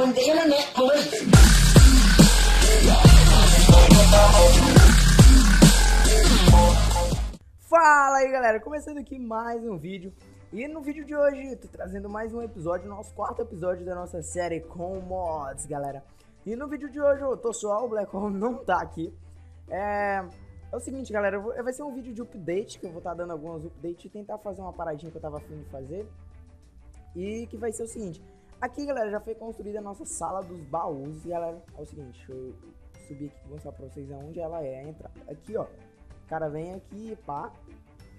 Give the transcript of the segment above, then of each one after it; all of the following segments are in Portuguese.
calling the internet police. Fala aí, galera, começando aqui mais um vídeo. E no vídeo de hoje eu tô trazendo mais um episódio, nosso quarto episódio da nossa série com mods, galera. E no vídeo de hoje eu tô só, o Black Hole não tá aqui. É o seguinte, galera, vai ser um vídeo de update, que eu vou estar dando alguns updates e tentar fazer uma paradinha que eu tava afim de fazer. E que vai ser o seguinte, aqui, galera, já foi construída a nossa sala dos baús. E, galera, é o seguinte, deixa eu subir aqui e mostrar pra vocês aonde ela é a entrada. Aqui, ó, o cara vem aqui, pá.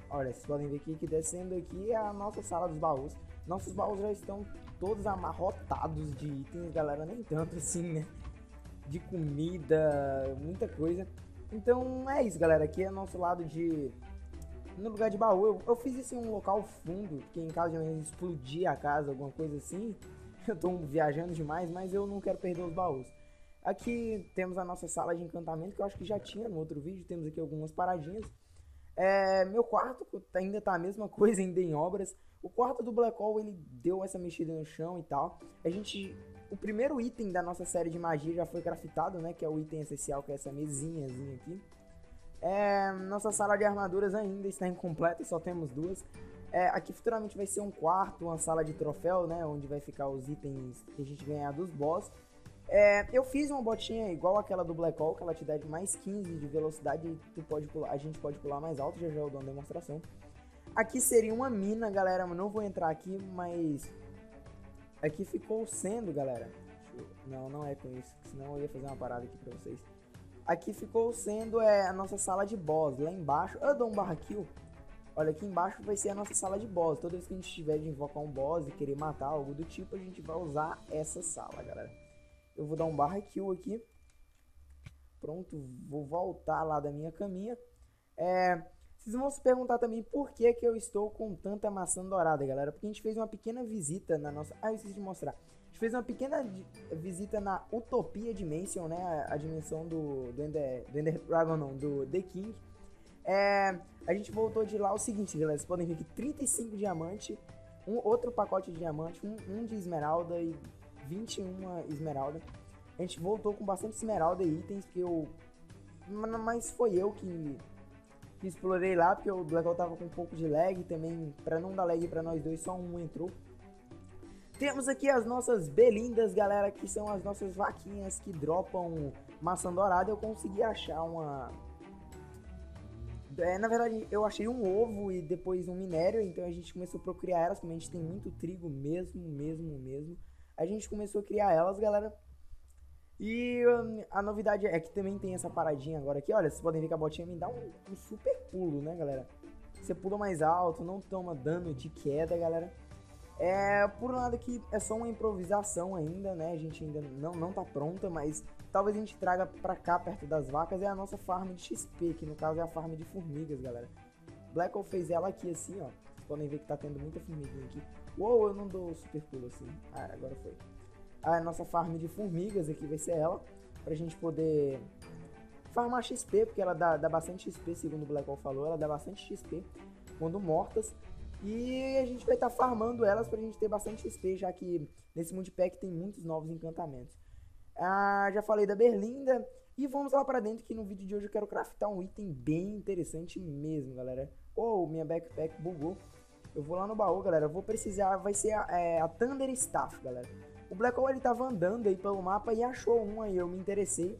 Olha, vocês podem ver aqui que descendo aqui é a nossa sala dos baús. Nossos baús já estão todos amarrotados de itens, galera, nem tanto assim, né? De comida, muita coisa. Então é isso, galera, aqui é nosso lado de... No lugar de baú, eu fiz isso em um local fundo, que em caso de explodir a casa, alguma coisa assim. Eu tô viajando demais, mas eu não quero perder os baús. Aqui temos a nossa sala de encantamento, que eu acho que já tinha no outro vídeo. Temos aqui algumas paradinhas. Meu quarto ainda tá a mesma coisa, ainda em obras. O quarto do Black Hole, ele deu essa mexida no chão e tal. O primeiro item da nossa série de magia já foi craftado, né? Que é o item essencial, que é essa mesinhazinha aqui. Nossa sala de armaduras ainda está incompleta, só temos duas. Aqui futuramente vai ser um quarto, uma sala de troféu, né? Onde vai ficar os itens que a gente ganhar dos boss. Eu fiz uma botinha igual aquela do Black Hole, que ela te dá de mais 15 de velocidade e tu pode pular, a gente pode pular mais alto, já eu dou uma demonstração. Aqui seria uma mina, galera, mas não vou entrar aqui, mas... Aqui ficou sendo, galera... Não, não é com isso, senão eu ia fazer uma parada aqui pra vocês. Aqui ficou sendo a nossa sala de boss. Lá embaixo, eu dou um barra kill. Olha, aqui embaixo vai ser a nossa sala de boss. Toda vez que a gente tiver de invocar um boss e querer matar algo do tipo, a gente vai usar essa sala, galera. Eu vou dar um barra kill aqui. Pronto, vou voltar lá da minha caminha. Vocês vão se perguntar também por que que eu estou com tanta maçã dourada, galera. Porque a gente fez uma pequena visita na nossa... Ah, eu esqueci de mostrar. A gente fez uma pequena visita na Utopia Dimension, né? A dimensão do Ender Dragon, não, do The King. A gente voltou de lá o seguinte, galera. Vocês podem ver que 35 diamantes, outro pacote de diamante, um de esmeralda e 21 esmeralda. A gente voltou com bastante esmeralda e itens que eu... Mas foi eu que explorei lá, porque o Blackwell tava com um pouco de lag também, pra não dar lag pra nós dois, só um entrou. Temos aqui as nossas Berlindas, galera, que são as nossas vaquinhas que dropam maçã dourada. Eu consegui achar uma... na verdade, eu achei um ovo e depois um minério, então a gente começou a procriar elas, como a gente tem muito trigo mesmo. A gente começou a criar elas, galera. E a novidade é que também tem essa paradinha agora aqui. Olha, vocês podem ver que a botinha me dá um super pulo, né, galera? Você pula mais alto, não toma dano de queda, galera. Por um lado aqui é só uma improvisação ainda, né? A gente ainda não tá pronta, mas talvez a gente traga pra cá, perto das vacas. É a nossa farm de XP, que no caso é a farm de formigas, galera. Black Hole fez ela aqui assim, ó. Vocês podem ver que tá tendo muita formiguinha aqui. Uou, eu não dou super pulo assim. Ah, agora foi. A nossa farm de formigas aqui vai ser ela, pra gente poder farmar XP, porque ela dá bastante XP, segundo o Black Hole falou, ela dá bastante XP quando mortas. E a gente vai estar farmando elas pra gente ter bastante XP, já que nesse multipack tem muitos novos encantamentos. Já falei da Berlinda, e vamos lá pra dentro, que no vídeo de hoje eu quero craftar um item bem interessante mesmo, galera. Minha backpack bugou. Eu vou lá no baú, galera, eu vou precisar, vai ser a Thunder Staff, galera. O Black Hole, ele tava andando aí pelo mapa e achou uma e eu me interessei.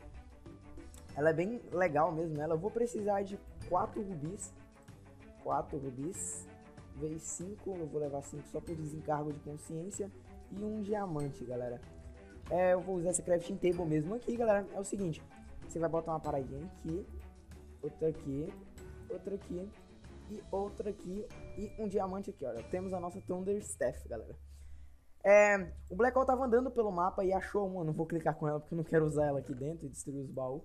Ela é bem legal mesmo, ela. Eu vou precisar de 4 rubis. 4 rubis. Vez 5, eu vou levar 5 só por desencargo de consciência. E um diamante, galera. Eu vou usar essa crafting table mesmo aqui, galera. É o seguinte, você vai botar uma paradinha aqui. Outra aqui. Outra aqui. E outra aqui. E um diamante aqui, olha. Temos a nossa Thunder Staff, galera. O Black Hole tava andando pelo mapa e achou uma. Não vou clicar com ela porque eu não quero usar ela aqui dentro e destruir os baús.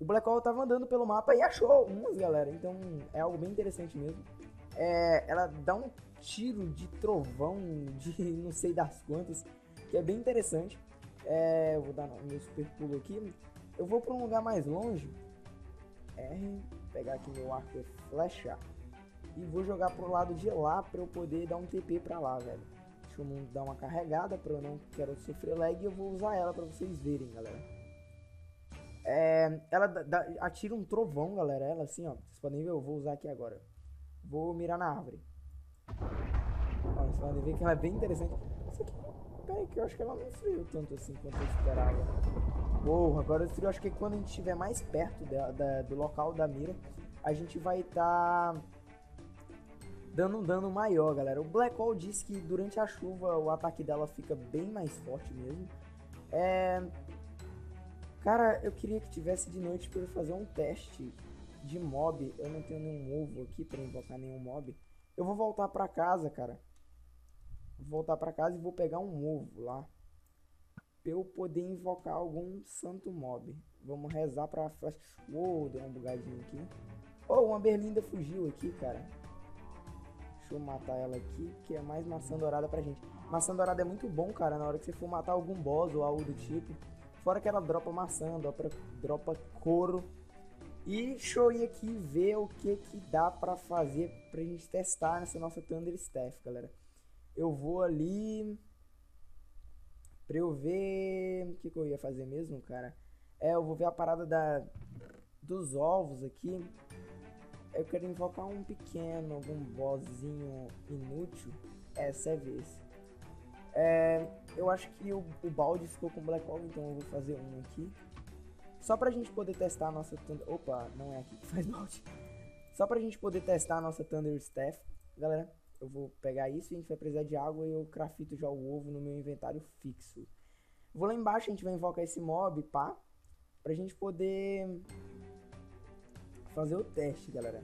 O Black Hole tava andando pelo mapa e achou umas, galera. Então é algo bem interessante mesmo. Ela dá um tiro de trovão de não sei das quantas, que é bem interessante. Eu vou dar meu super pulo aqui. Eu vou pra um lugar mais longe. Pegar aqui meu arco e flechar. E vou jogar pro lado de lá pra eu poder dar um TP pra lá, velho. baixo, o mundo dá uma carregada para eu não quero sofrer lag, e eu vou usar ela para vocês verem, galera. Ela atira um trovão, galera, ela assim, ó, vocês podem ver, eu vou usar aqui agora. Vou mirar na árvore. Olha, vocês podem ver que ela é bem interessante. Isso aqui, peraí, que eu acho que ela não esfriou tanto assim quanto eu esperava. Uou, agora esfriou, acho que quando a gente estiver mais perto do local da mira, a gente vai estar dando um dano maior, galera. O Black Owl diz que durante a chuva o ataque dela fica bem mais forte mesmo. Cara, eu queria que tivesse de noite para eu fazer um teste de mob. Eu não tenho nenhum ovo aqui para invocar nenhum mob. Eu vou voltar para casa, cara. Vou voltar para casa e vou pegar um ovo lá pra eu poder invocar algum santo mob. Vamos rezar pra flecha. Uou, deu uma bugadinha aqui. Oh, uma Berlinda fugiu aqui, cara. Deixa eu matar ela aqui, que é mais maçã dourada pra gente. Maçã dourada é muito bom, cara, na hora que você for matar algum boss ou algo do tipo. Fora que ela dropa maçã, dropa couro. E deixa eu ir aqui ver o que que dá pra fazer pra gente testar nessa nossa Thunder Staff, galera. Eu vou ali pra eu ver o que que eu ia fazer mesmo, cara. Eu vou ver a parada dos ovos aqui. Eu quero invocar um pequeno, algum bossinho inútil. Essa é a vez. Eu acho que o balde ficou com Black Hole, então eu vou fazer um aqui. Só pra gente poder testar a nossa Thunder... Opa, não é aqui que faz balde. Só pra gente poder testar a nossa Thunder Staff. Galera, eu vou pegar isso, a gente vai precisar de água e eu crafito já o ovo no meu inventário fixo. Vou lá embaixo, a gente vai invocar esse mob, pá. Pra gente poder fazer o teste, galera,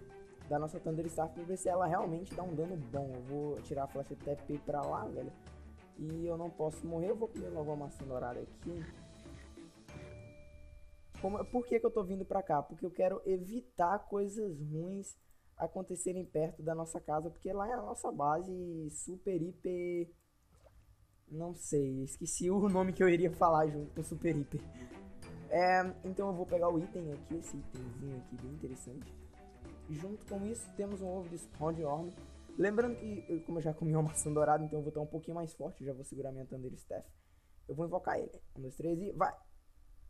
da nossa Thunder Staff, pra ver se ela realmente dá um dano bom. Eu vou tirar a flecha TP pra lá, velho. E eu não posso morrer, eu vou comer logo uma maçã dourada aqui. Por que que eu tô vindo pra cá? Porque eu quero evitar coisas ruins acontecerem perto da nossa casa, porque lá é a nossa base super, hiper... Não sei, esqueci o nome que eu iria falar junto com super, hiper. Então eu vou pegar o item aqui, esse itemzinho aqui, bem interessante. Junto com isso, temos um ovo de Spawn Orb. Lembrando que, como eu já comi uma maçã dourada, então eu vou estar um pouquinho mais forte. Já vou segurar minha Thunder Staff. Eu vou invocar ele. 1, 2, 3 e vai!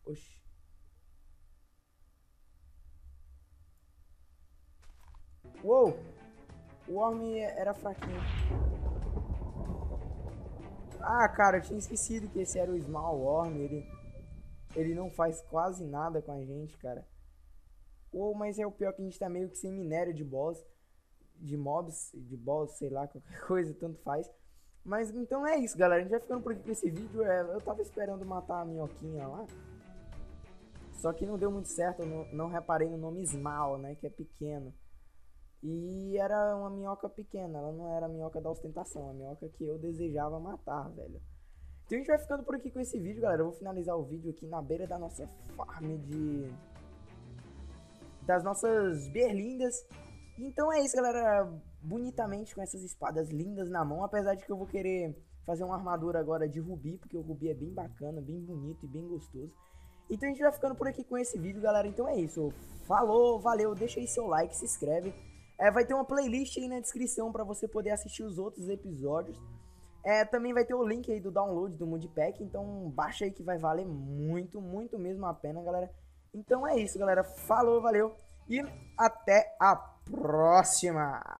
Oxi. Uou! O Orme era fraquinho. Ah, cara, eu tinha esquecido que esse era o Small Orme. Ele não faz quase nada com a gente, cara. Uou, mas é o pior que a gente tá meio que sem minério de boss. De mobs, de boss, sei lá, qualquer coisa, tanto faz. Mas então é isso, galera, a gente vai ficando por aqui com esse vídeo. Eu tava esperando matar a minhoquinha lá, só que não deu muito certo. Eu não reparei no nome Small, né, que é pequeno. E era uma minhoca pequena, ela não era a minhoca da ostentação, a minhoca que eu desejava matar, velho. Então a gente vai ficando por aqui com esse vídeo, galera. Eu vou finalizar o vídeo aqui na beira da nossa farm das nossas berlindas. Então é isso, galera, bonitamente com essas espadas lindas na mão, apesar de que eu vou querer fazer uma armadura agora de rubi, porque o rubi é bem bacana, bem bonito e bem gostoso. Então a gente vai ficando por aqui com esse vídeo, galera. Então é isso, falou, valeu, deixa aí seu like, se inscreve. Vai ter uma playlist aí na descrição pra você poder assistir os outros episódios. Também vai ter o link aí do download do Moodpack, então baixa aí que vai valer muito, muito mesmo a pena, galera. Então é isso, galera, falou, valeu e até a próxima!